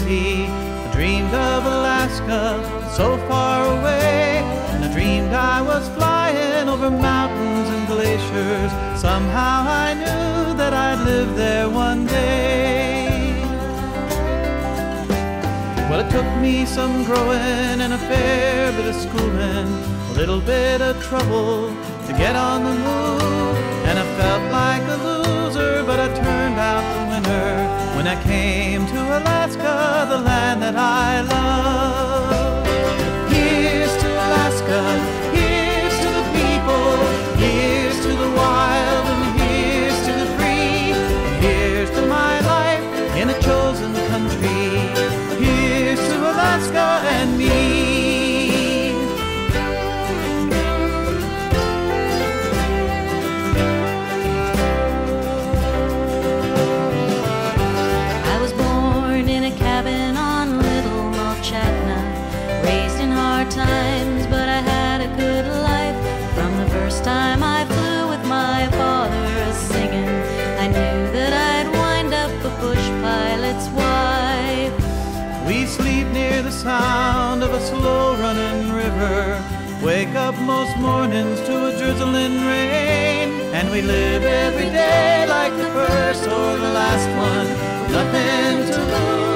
city. I dreamed of Alaska, so far away, and I dreamed I was flying over mountains and glaciers. Somehow I knew that I'd live there one day. Well, it took me some growing and a fair bit of schooling, a little bit of trouble to get on the move, and I felt like a loser, but I turned out the winner when I came to Alaska, the land that I love. Here's to Alaska, here's to the people, here's to the wild and here's to the free, and here's to my life in a chosen country. Here's to Alaska and me. Times, but I had a good life from the first time I flew with my father singing. I knew that I'd wind up a bush pilot's wife. We sleep near the sound of a slow running river, wake up most mornings to a drizzling rain, and we live every day like the first or the last one, nothing to lose.